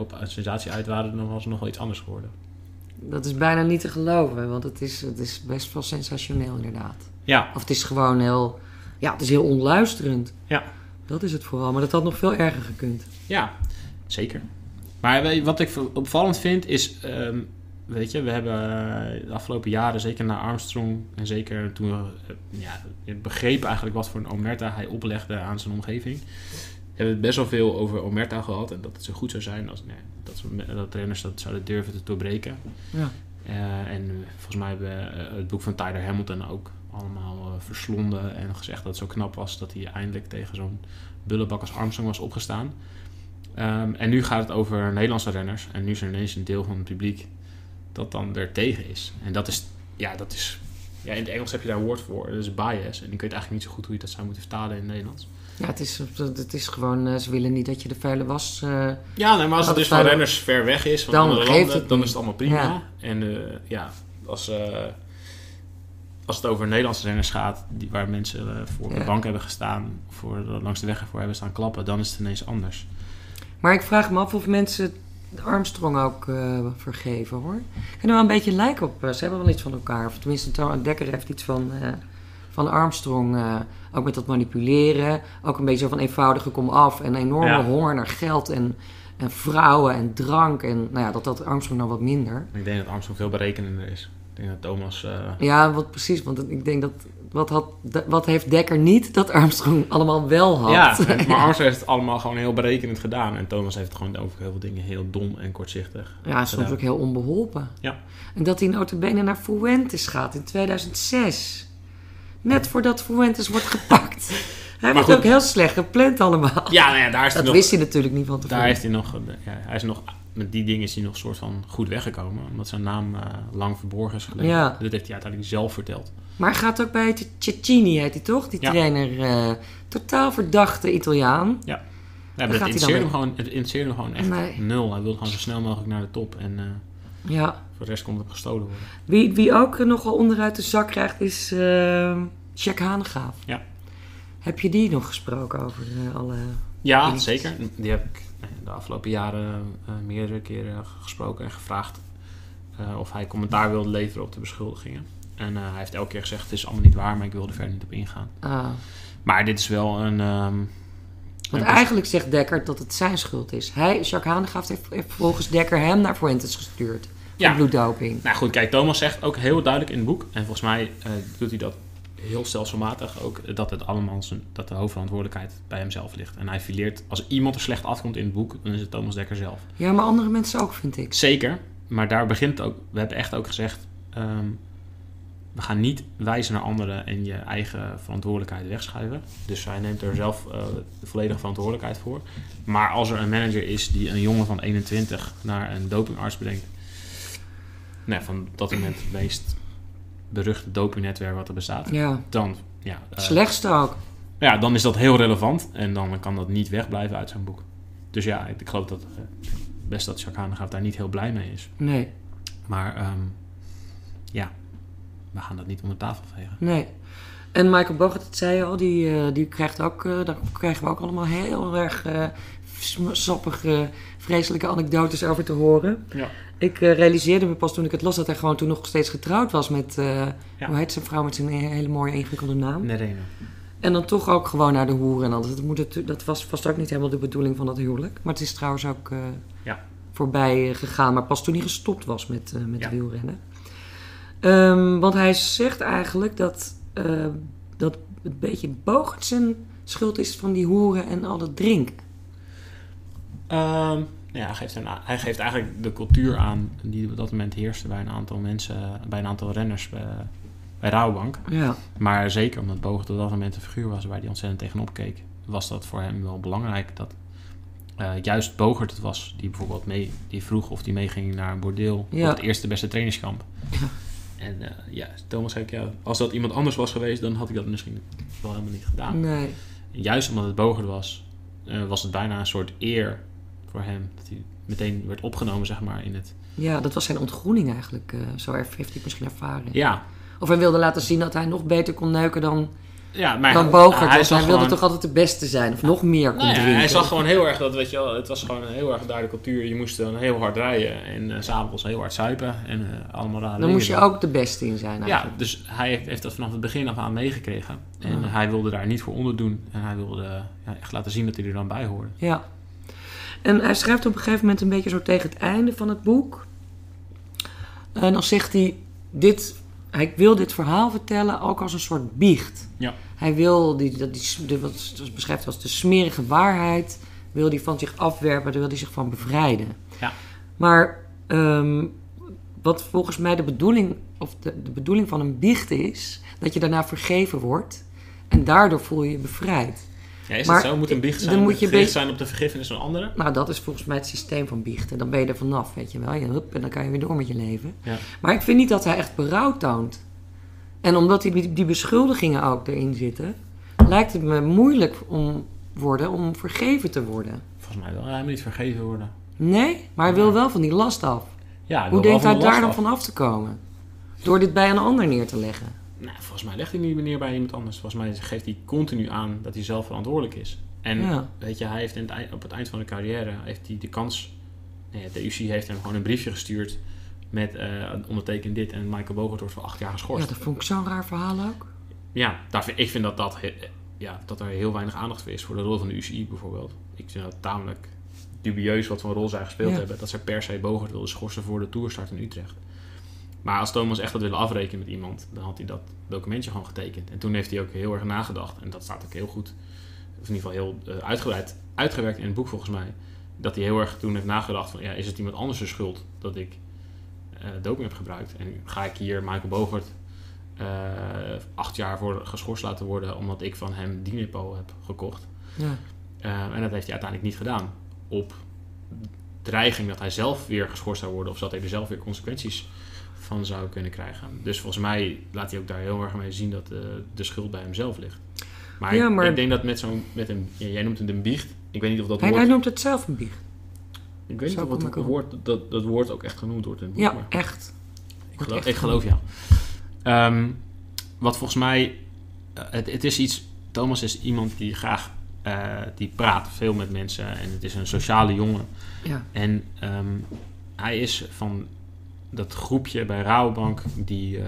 uit waren, dan was het nog wel iets anders geworden. Dat is bijna niet te geloven, want het is best wel sensationeel inderdaad. Ja. Of het is gewoon heel, ja, het is heel onluisterend. Ja. Dat is het vooral, maar dat had nog veel erger gekund. Ja, zeker. Maar wat ik opvallend vind is, weet je, we hebben de afgelopen jaren, zeker na Armstrong en zeker toen we begrepen eigenlijk wat voor een omerta hij oplegde aan zijn omgeving, hebben we best wel veel over omerta gehad en dat het zo goed zou zijn als, dat renners dat zouden durven te doorbreken. Ja. En volgens mij hebben we het boek van Tyler Hamilton ook allemaal verslonden en gezegd dat het zo knap was dat hij eindelijk tegen zo'n bullebak als Armstrong was opgestaan. En nu gaat het over Nederlandse renners en nu is er ineens een deel van het publiek dat dan er tegen is. En dat is, in het Engels heb je daar een woord voor, dat is bias. En ik weet eigenlijk niet zo goed hoe je dat zou moeten vertalen in het Nederlands. Ja, het is gewoon, ze willen niet dat je de vuile was... maar als het dus van renners ver weg is, van andere landen, dan is het allemaal prima. Ja. En als het over Nederlandse renners gaat, waar mensen voor de bank hebben gestaan, langs de weg ervoor hebben staan klappen, dan is het ineens anders. Maar ik vraag me af of mensen Armstrong ook vergeven, hoor. Ik kan er wel een beetje lijk op. Ze hebben wel iets van elkaar. Of tenminste, Dekker heeft iets van Armstrong. Ook met dat manipuleren. Ook een beetje zo van eenvoudige kom af. En enorme honger naar geld en vrouwen en drank. En nou ja, dat Armstrong dan wat minder. Ik denk dat Armstrong veel berekenender is. Ik denk dat Thomas... Ja, precies. Want ik denk dat... Wat heeft Dekker niet dat Armstrong allemaal wel had? Ja, maar Armstrong heeft het allemaal gewoon heel berekenend gedaan. En Thomas heeft gewoon over heel veel dingen heel dom en kortzichtig. Ja, soms ook heel onbeholpen. Ja. En dat hij notabene naar Fuentes gaat in 2006. Net voordat Fuentes wordt gepakt. Hij heeft het ook heel slecht gepland allemaal. Ja, nou ja, wist hij natuurlijk niet van tevoren. Daar is hij nog... hij is nog... Met die dingen is hij nog soort van goed weggekomen. Omdat zijn naam lang verborgen is gebleven. Ja. Dat heeft hij uiteindelijk zelf verteld. Maar hij gaat ook bij Cecchini, heet hij toch? Die trainer, totaal verdachte Italiaan. Ja, ja, maar het interesseert hem gewoon echt nul. Hij wil gewoon zo snel mogelijk naar de top. En voor de rest komt het gestolen worden. Wie ook nogal onderuit de zak krijgt is Jacques Hanegraaf. Ja. Heb je die nog gesproken over alle... Ja, dingetjes? Zeker. Die heb ik de afgelopen jaren meerdere keren gesproken en gevraagd of hij commentaar wilde leveren op de beschuldigingen. En hij heeft elke keer gezegd, het is allemaal niet waar, maar ik wil er verder niet op ingaan. Maar dit is wel een... Want eigenlijk zegt Dekker dat het zijn schuld is. Jacques Hanegraaf heeft volgens Dekker hem naar Fuentes gestuurd. Ja. Bloeddoping. Nou goed, kijk, Thomas zegt ook heel duidelijk in het boek, en volgens mij doet hij dat heel stelselmatig ook, dat het allemaal dat de hoofdverantwoordelijkheid bij hemzelf ligt. En hij fileert, als iemand er slecht afkomt in het boek, dan is het Thomas Dekker zelf. Ja, maar andere mensen ook, vind ik. Zeker, maar daar begint ook, we hebben echt ook gezegd, we gaan niet wijzen naar anderen en je eigen verantwoordelijkheid wegschuiven. Dus hij neemt er zelf de volledige verantwoordelijkheid voor. Maar als er een manager is die een jongen van 21 naar een dopingarts brengt, van dat moment het meest beruchte dopingnetwerk wat er bestaat. Ja. Dan, ja, slechtste ook. Ja, dan is dat heel relevant. En dan kan dat niet wegblijven uit zijn boek. Dus ja, ik geloof dat best dat Jacques Hanegraaf daar niet heel blij mee is. Nee. Maar we gaan dat niet onder tafel vegen. Nee. En Michael Boogerd, dat zei je al, die krijgt ook... daar krijgen we ook allemaal heel erg sappige, vreselijke anekdotes over te horen. Ja. Ik realiseerde me pas toen ik het las dat hij gewoon toen nog steeds getrouwd was met... Hoe heet zijn vrouw met zijn hele mooie ingewikkelde naam? Nerena. En dan toch ook gewoon naar de hoeren en alles. Dat was vast ook niet helemaal de bedoeling van dat huwelijk. Maar het is trouwens ook voorbij gegaan. Maar pas toen hij gestopt was met wielrennen. Want hij zegt eigenlijk dat het beetje Boogerd zijn schuld is van die hoeren en al dat drinken. Hij geeft eigenlijk de cultuur aan die op dat moment heerste bij een aantal mensen, bij een aantal renners bij Rabobank. Ja. Maar zeker omdat Boogerd op dat moment een figuur was waar hij ontzettend tegenop keek, was dat voor hem wel belangrijk dat juist Boogerd het was die bijvoorbeeld die vroeg of die meeging naar een bordeel op het eerste beste trainingskamp. Ja. En Thomas zei ik, als dat iemand anders was geweest, dan had ik dat misschien wel helemaal niet gedaan. Nee. Juist omdat het Boogerd was het bijna een soort eer voor hem dat hij meteen werd opgenomen, zeg maar, in het... Ja, dat was zijn ontgroening eigenlijk. Zo heeft hij het misschien ervaren. Ja. Of hij wilde laten zien dat hij nog beter kon neuken dan... Ja, maar dan Boogerd. Hij wilde toch altijd de beste zijn. Of nog meer kon drinken. Hij zag gewoon heel erg dat, weet je wel... Het was gewoon een heel erg duidelijke cultuur. Je moest dan heel hard rijden. En s'avonds heel hard zuipen. En allemaal rare dingen. Dan moest je ook de beste in zijn eigenlijk. Ja, dus hij heeft dat vanaf het begin af aan meegekregen. En hij wilde daar niet voor onderdoen. En hij wilde echt laten zien dat hij er dan bij hoorde. Ja. En hij schrijft op een gegeven moment een beetje zo tegen het einde van het boek. En dan zegt hij... Hij wil dit verhaal vertellen ook als een soort biecht. Ja. Hij wil, wat beschrijft als de smerige waarheid, wil hij van zich afwerpen, daar wil hij zich van bevrijden. Ja. Maar wat volgens mij de bedoeling, of de bedoeling van een biecht is, dat je daarna vergeven wordt en daardoor voel je je bevrijd. Ja, is dat zo? Moet een biecht zijn? Dan moet je gericht zijn op de vergiffenis van anderen? Nou, dat is volgens mij het systeem van biechten. Dan ben je er vanaf, weet je wel. En dan kan je weer door met je leven. Ja. Maar ik vind niet dat hij echt berouw toont. En omdat die beschuldigingen ook erin zitten, lijkt het me moeilijk om vergeven te worden. Volgens mij wil hij niet vergeven worden. Nee, maar hij wil wel van die last af. Ja, hoe denkt hij daar dan van af te komen? Door dit bij een ander neer te leggen. Nou, volgens mij legt hij niet meer bij iemand anders. Volgens mij geeft hij continu aan dat hij zelf verantwoordelijk is. En weet je, hij heeft op het eind van de carrière heeft hij de kans... de UCI heeft hem gewoon een briefje gestuurd met onderteken dit. En Michael Boogerd wordt voor 8 jaar geschorst. Ja, dat vond ik zo'n raar verhaal ook. Ja, ik vind dat er heel weinig aandacht voor is voor de rol van de UCI bijvoorbeeld. Ik vind dat tamelijk dubieus wat voor een rol zij gespeeld hebben. Dat zij per se Boogerd wilden schorsen voor de toerstart in Utrecht. Maar als Thomas echt had willen afrekenen met iemand, dan had hij dat documentje gewoon getekend. En toen heeft hij ook heel erg nagedacht. En dat staat ook heel goed, of in ieder geval heel uitgewerkt in het boek volgens mij. Dat hij heel erg toen heeft nagedacht van, is het iemand anders de schuld dat ik doping heb gebruikt? En ga ik hier Michael Boogerd 8 jaar voor geschorst laten worden omdat ik van hem Dinepo heb gekocht? Ja. En dat heeft hij uiteindelijk niet gedaan. Op dreiging dat hij zelf weer geschorst zou worden of dat hij er zelf weer consequenties van zou kunnen krijgen. Dus volgens mij laat hij ook daar heel erg mee zien dat de schuld bij hemzelf ligt. Maar, ik denk dat jij noemt het een biecht. Ik weet niet of dat woord... Hij noemt het zelf een biecht. Ik weet niet of dat woord ook echt genoemd wordt in het boek. Ja, maar echt. Ik geloof jou. Wat volgens mij... Het is iets... Thomas is iemand die graag... die praat veel met mensen. En het is een sociale jongen. Ja. En hij is van... Dat groepje bij Rabobank die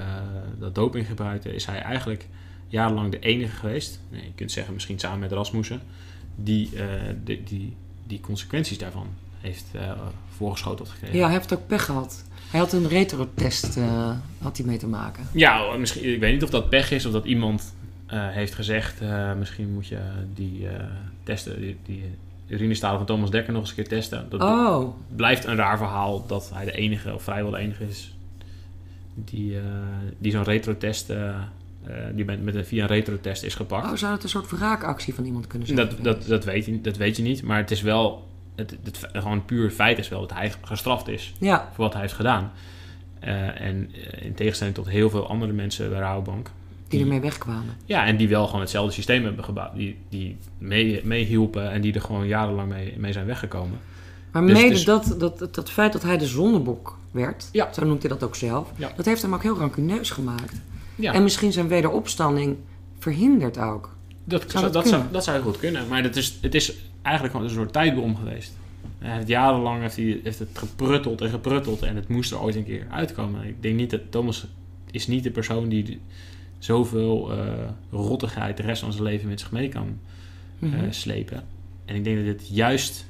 dat doping gebruikte, is hij eigenlijk jarenlang de enige geweest. Nee, je kunt zeggen misschien samen met Rasmussen. Die consequenties daarvan heeft voorgeschoteld gekregen. Ja, hij heeft ook pech gehad. Hij had een retrotest mee te maken. Ja, misschien, ik weet niet of dat pech is of dat iemand heeft gezegd... misschien moet je die testen... Die urinestalen van Thomas Dekker nog eens een keer testen. Dat blijft een raar verhaal dat hij de enige, of vrijwel de enige is, die zo'n retrotest, die via een retrotest is gepakt. Zou dat een soort wraakactie van iemand kunnen zijn? Dat weet je niet, maar het is wel, gewoon puur feit is wel dat hij gestraft is voor wat hij heeft gedaan. En in tegenstelling tot heel veel andere mensen bij Rabobank. Die ermee wegkwamen. Ja, en die wel gewoon hetzelfde systeem hebben gebouwd. Die meehielpen en die er gewoon jarenlang mee zijn weggekomen. Maar dat feit dat hij de zondebok werd, zo noemt hij dat ook zelf, dat heeft hem ook heel rancuneus gemaakt. Ja. En misschien zijn wederopstanding verhinderd ook. Dat zou goed kunnen, maar het is eigenlijk gewoon een soort tijdbom geweest. Hij heeft jarenlang heeft het geprutteld en geprutteld en het moest er ooit een keer uitkomen. Ik denk niet dat Thomas is niet de persoon die zoveel rottigheid de rest van zijn leven met zich mee kan slepen. En ik denk dat het juist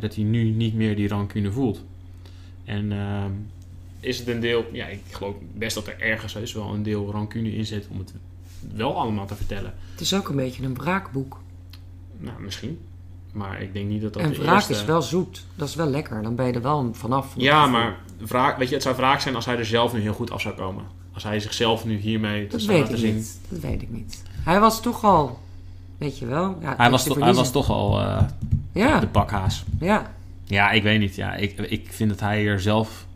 dat hij nu niet meer die rancune voelt. En is het een deel... Ja, ik geloof best dat er ergens heus wel een deel rancune in zit om het wel allemaal te vertellen. Het is ook een beetje een wraakboek. Nou, misschien. Maar ik denk niet dat en wraak is wel zoet. Dat is wel lekker. Dan ben je er wel vanaf. Ja, maar wraak, weet je, het zou wraak zijn als hij er zelf nu heel goed af zou komen. Als hij zichzelf nu hiermee te laten zien. Dat weet ik niet. Hij was toch al... Weet je wel. Ja, hij was toch al de bakhaas. Ja. Ja, ik weet niet. Ja, ik vind dat hij er zelf...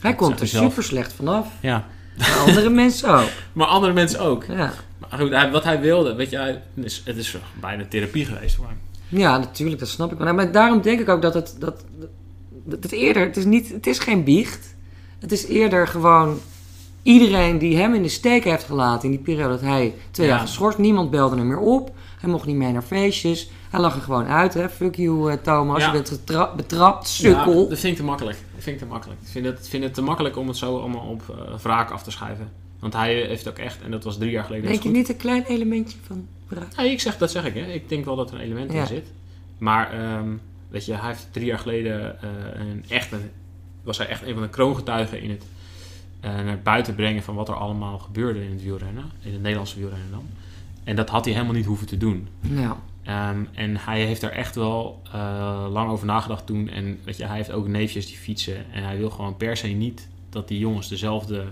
Hij komt er super slecht vanaf. Ja. Maar andere mensen ook. Ja. Maar goed, wat hij wilde, weet je, het is bijna therapie geweest voor hem. Ja, natuurlijk, dat snap ik. Maar daarom denk ik ook dat het eerder... Het is geen biecht. Het is eerder gewoon... Iedereen die hem in de steek heeft gelaten in die periode dat hij 2 jaar geschorst... Niemand belde hem meer op. Hij mocht niet mee naar feestjes. Hij lag er gewoon uit, hè. Fuck you, Thomas. Je bent betrapt, sukkel. Ja, dat vind ik te makkelijk. Ik vind het te makkelijk om het zo allemaal op wraak af te schuiven. Want hij heeft ook echt... En dat was 3 jaar geleden. Denk je niet een klein elementje van wraak? Ja, dat zeg ik, hè. Ik denk wel dat er een element in zit. Maar, weet je, hij heeft 3 jaar geleden... was hij echt een van de kroongetuigen in het... naar buiten brengen van wat er allemaal gebeurde in het wielrennen. In het Nederlandse wielrennen dan. En dat had hij helemaal niet hoeven te doen. Ja. En hij heeft er echt wel lang over nagedacht toen. En weet je, hij heeft ook neefjes die fietsen. En hij wil gewoon per se niet dat die jongens dezelfde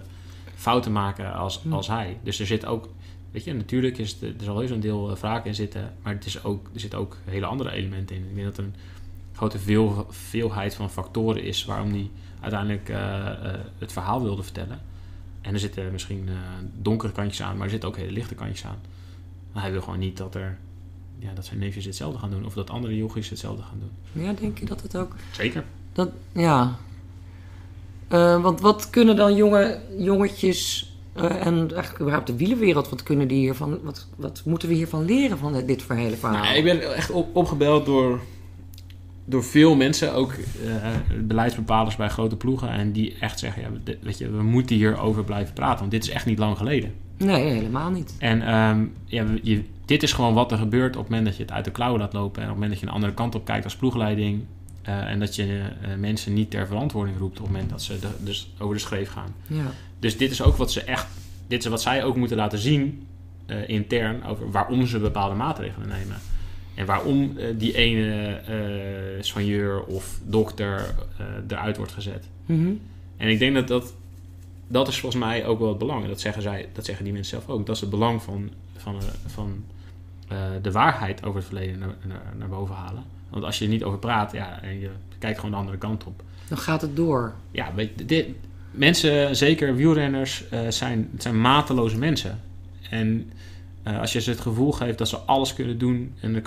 fouten maken als hij. Dus er zit ook... Weet je, natuurlijk is er zal heus een deel wraak in zitten. Maar er zitten ook hele andere elementen in. Ik denk dat er een grote veelheid van factoren is waarom die... uiteindelijk het verhaal wilde vertellen. En er zitten misschien donkere kantjes aan, maar er zitten ook hele lichte kantjes aan. Maar hij wil gewoon niet dat zijn neefjes hetzelfde gaan doen, of dat andere jochies hetzelfde gaan doen. Ja, denk je dat het ook... Zeker. Dat, ja. Want wat kunnen dan jongetjes en eigenlijk überhaupt de wielerwereld, wat moeten we hiervan leren van dit hele verhaal? Nou, ik ben echt opgebeld door veel mensen, ook beleidsbepalers bij grote ploegen... en die echt zeggen, we moeten hierover blijven praten... want dit is echt niet lang geleden. Nee, helemaal niet. En dit is gewoon wat er gebeurt op het moment dat je het uit de klauwen laat lopen... en op het moment dat je een andere kant op kijkt als ploegleiding... en dat je mensen niet ter verantwoording roept... op het moment dat ze dus over de schreef gaan. Ja. Dus dit is ook dit is wat zij ook moeten laten zien intern... over waarom ze bepaalde maatregelen nemen... En waarom die ene soigneur of dokter eruit wordt gezet. Mm-hmm. En ik denk dat is volgens mij ook wel het belang. Dat zeggen die mensen zelf ook. Dat is het belang van de waarheid over het verleden naar boven halen. Want als je er niet over praat en je kijkt gewoon de andere kant op. Dan gaat het door. Ja, mensen, zeker wielrenners, zijn mateloze mensen. En... als je ze het gevoel geeft dat ze alles kunnen doen... en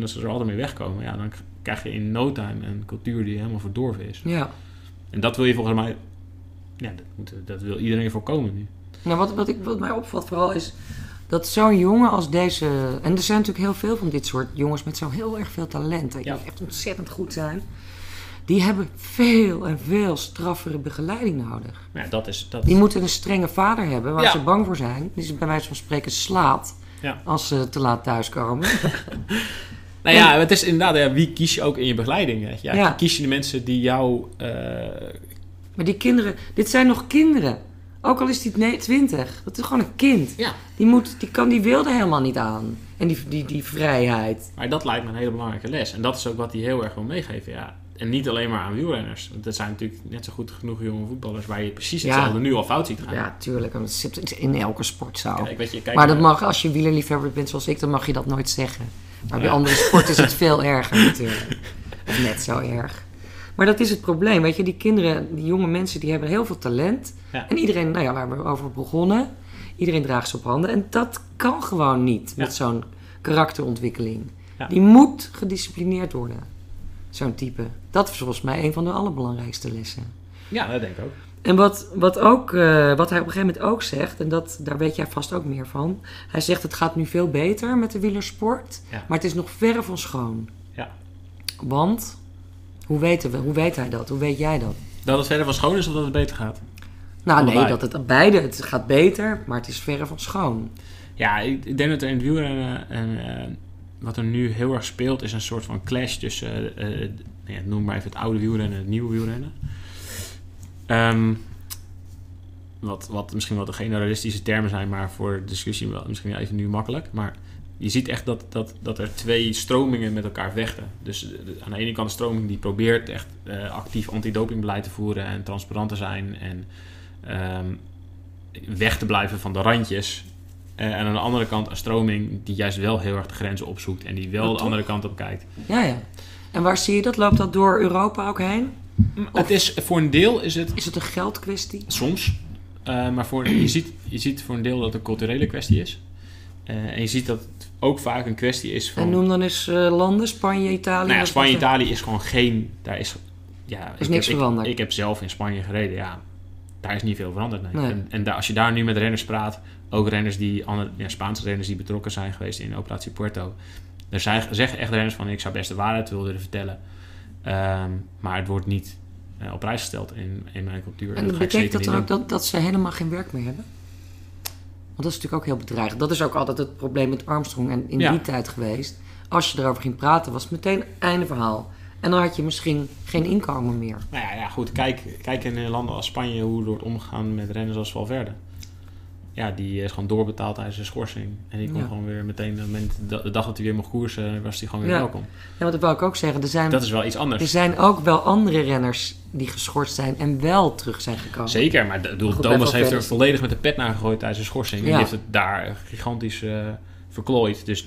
dat ze er altijd mee wegkomen... Ja, dan krijg je in no time een cultuur die helemaal verdorven is. Ja. En dat wil je volgens mij... Ja, dat wil iedereen voorkomen nu. Nou, wat mij opvalt vooral is... dat zo'n jongen als deze... en er zijn natuurlijk heel veel van dit soort jongens... met zo heel erg veel talent... die echt ontzettend goed zijn... die hebben veel en veel straffere begeleiding nodig. Ja, die moeten een strenge vader hebben... waar ze bang voor zijn. Die ze bij wijze van spreken slaat... als ze te laat thuiskomen. Nou ja, het is inderdaad... wie kies je ook in je begeleiding? Hè? Ja, kies je de mensen die jou... Maar die kinderen... Dit zijn nog kinderen. Ook al is die 20. Dat is gewoon een kind. Ja. Die wilde helemaal niet aan. En die vrijheid. Maar dat lijkt me een hele belangrijke les. En dat is ook wat die heel erg wil meegeven, ja. En niet alleen maar aan wielrenners. Want dat zijn natuurlijk net zo goed genoeg jonge voetballers... waar je precies hetzelfde nu al fout ziet gaan. Ja, tuurlijk. Want het zit in elke sport zo. Maar dat mag, als je wielerliefhebber bent zoals ik... dan mag je dat nooit zeggen. Maar bij andere sporten is het veel erger natuurlijk. Of net zo erg. Maar dat is het probleem. Weet je, die kinderen, die jonge mensen... die hebben heel veel talent. Ja. En iedereen, waar we over begonnen... iedereen draagt ze op handen. En dat kan gewoon niet met zo'n karakterontwikkeling. Ja. Die moet gedisciplineerd worden. Zo'n type. Dat is volgens mij een van de allerbelangrijkste lessen. Ja, dat denk ik ook. En wat hij op een gegeven moment ook zegt... en daar weet jij vast ook meer van... hij zegt het gaat nu veel beter met de wielersport... Ja. Maar het is nog verre van schoon. Ja. Want, hoe weet hij dat? Hoe weet jij dat? Dat het verre van schoon is of dat het beter gaat? Nou allebei. Nee, het gaat beter... maar het is verre van schoon. Ja, ik denk dat er in het wielrennen... wat er nu heel erg speelt... is een soort van clash tussen... noem maar even het oude wielrennen... en het nieuwe wielrennen. Wat misschien wel de generalistische termen zijn... maar voor de discussie wel misschien even nu makkelijk. Maar je ziet echt dat er twee stromingen met elkaar vechten. Dus aan de ene kant de stroming die probeert... echt actief antidopingbeleid te voeren... en transparant te zijn... en weg te blijven van de randjes. En aan de andere kant een stroming die juist wel heel erg de grenzen opzoekt. En die wel de andere kant op kijkt. Ja, ja. En waar zie je dat? Loopt dat door Europa ook heen? Het is, voor een deel is het... Is het een geldkwestie? Soms. Maar je ziet voor een deel dat het een culturele kwestie is. En je ziet dat het ook vaak een kwestie is van... En noem dan eens landen, Spanje, Italië. Nou ja, Spanje, Italië is gewoon geen... Daar is, ja, is niks veranderd. Ik heb zelf in Spanje gereden, ja. Daar is niet veel veranderd, nee. En als je daar nu met renners praat... Ook renners die, Spaanse renners die betrokken zijn geweest in Operatie Puerto. Er zeggen echt renners van, ik zou best de waarheid willen vertellen. Maar het wordt niet op prijs gesteld in mijn cultuur. En dat betekent dat dan ook dat ze helemaal geen werk meer hebben? Want dat is natuurlijk ook heel bedreigend. Dat is ook altijd het probleem met Armstrong en in die tijd geweest. Als je erover ging praten, was het meteen einde verhaal. En dan had je misschien geen inkomen meer. Nou ja, goed. Kijk in landen als Spanje hoe er wordt omgegaan met renners als Valverde. Ja, die is gewoon doorbetaald tijdens de schorsing. En die kon gewoon weer meteen... De dag dat hij weer mocht koersen, was hij gewoon weer welkom. Ja, want dat wou ik ook zeggen. Dat is wel iets anders. Er zijn ook wel andere renners die geschorst zijn en wel terug zijn gekomen. Zeker, maar Thomas heeft er volledig met de pet naar gegooid tijdens de schorsing. Ja. En die heeft het daar gigantisch verklooid. Dus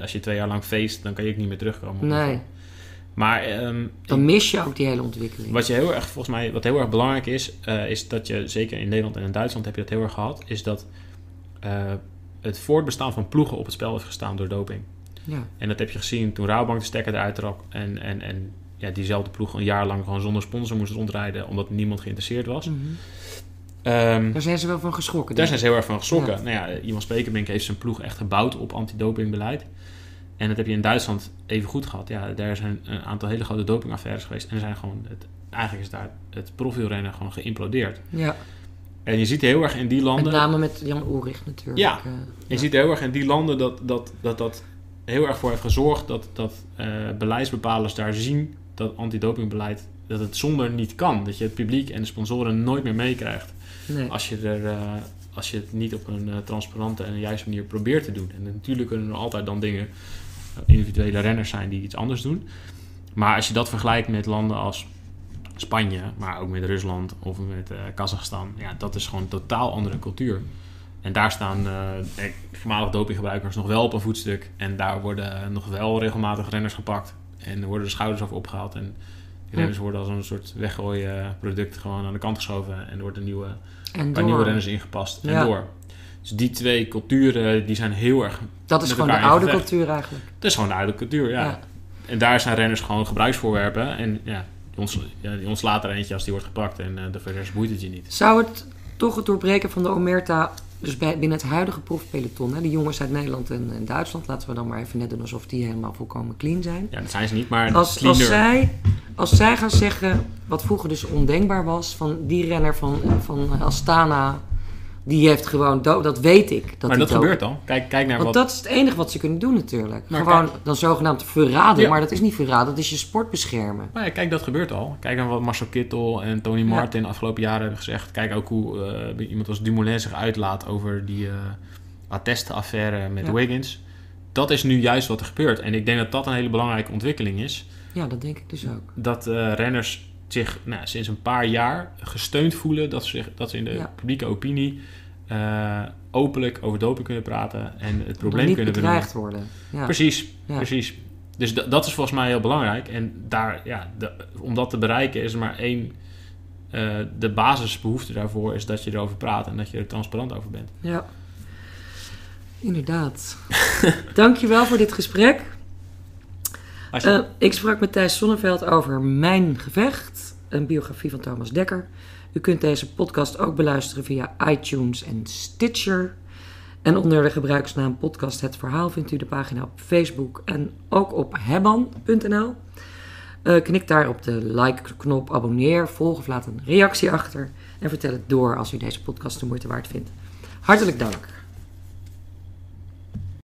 als je 2 jaar lang feest, dan kan je ook niet meer terugkomen. Nee. Maar, dan mis je ook die hele ontwikkeling. Wat heel erg belangrijk is... is dat je, zeker in Nederland en in Duitsland heb je dat heel erg gehad... is dat het voortbestaan van ploegen op het spel heeft gestaan door doping. Ja. En dat heb je gezien toen Rabobank de stekker eruit trok... en diezelfde ploeg een jaar lang gewoon zonder sponsor moest rondrijden... omdat niemand geïnteresseerd was. Mm-hmm. Daar zijn ze wel van geschrokken. Daar zijn ze heel erg van geschrokken. Ja. Nou ja, iemand Spekenbrink heeft zijn ploeg echt gebouwd op antidopingbeleid... En dat heb je in Duitsland even goed gehad. Ja, daar zijn een aantal hele grote dopingaffaires geweest. En er zijn gewoon eigenlijk is daar het profielrennen gewoon geïmplodeerd. Ja. En je ziet heel erg in die landen... Met name met Jan Ulrich natuurlijk. Ja, je ziet heel erg in die landen dat heel erg voor heeft gezorgd... dat beleidsbepalers daar zien dat antidopingbeleid... dat het zonder niet kan. Dat je het publiek en de sponsoren nooit meer meekrijgt. Nee. Als je het niet op een transparante en juiste manier probeert te doen. En natuurlijk kunnen er altijd dan dingen... individuele renners zijn die iets anders doen. Maar als je dat vergelijkt met landen als Spanje, maar ook met Rusland of met Kazachstan, ja, dat is gewoon een totaal andere cultuur. En daar staan voormalig dopinggebruikers nog wel op een voetstuk. En daar worden nog wel regelmatig renners gepakt. En worden de schouders over opgehaald. En renners worden als een soort weggooien product gewoon aan de kant geschoven. En er worden nieuwe renners ingepast. Ja. En door. Dus die twee culturen, die zijn heel erg... Dat is gewoon de oude cultuur eigenlijk. Dat is gewoon de oude cultuur, ja. En daar zijn renners gewoon gebruiksvoorwerpen. En die ontslaat er eentje als die wordt gepakt. En de verder boeit het je niet. Zou het toch het doorbreken van de omerta... Dus binnen het huidige profpeloton... Hè, die jongens uit Nederland en Duitsland... Laten we dan maar even net doen alsof die helemaal volkomen clean zijn. Ja, dat zijn ze niet, maar als zij gaan zeggen... Wat vroeger dus ondenkbaar was... Van die renner van Astana... Die heeft gewoon dood, dat weet ik. Maar dat gebeurt dan. Kijk naar want wat... dat is het enige wat ze kunnen doen natuurlijk. Maar gewoon dan zogenaamd verraden, maar dat is niet verraden. Dat is je sport beschermen. Maar dat gebeurt al. Kijk naar wat Marcel Kittel en Tony Martin de afgelopen jaren hebben gezegd. Kijk ook hoe iemand als Dumoulin zich uitlaat over die attestenaffaire met Wiggins. Dat is nu juist wat er gebeurt. En ik denk dat dat een hele belangrijke ontwikkeling is. Ja, dat denk ik dus ook. Dat renners... zich sinds een paar jaar gesteund voelen... dat ze in de publieke opinie... openlijk over doping kunnen praten... en het probleem kunnen benoemen. Niet bedreigd worden. Ja. Precies. Dus dat is volgens mij heel belangrijk. En daar, om dat te bereiken is er maar één... de basisbehoefte daarvoor is dat je erover praat... en dat je er transparant over bent. Ja, inderdaad. Dankjewel voor dit gesprek. Ik sprak met Thijs Zonneveld over Mijn Gevecht, een biografie van Thomas Dekker. U kunt deze podcast ook beluisteren via iTunes en Stitcher. En onder de gebruiksnaam Podcast Het Verhaal vindt u de pagina op Facebook en ook op hebban.nl. Knik daar op de like-knop, abonneer, volg of laat een reactie achter. En vertel het door als u deze podcast de moeite waard vindt. Hartelijk dank.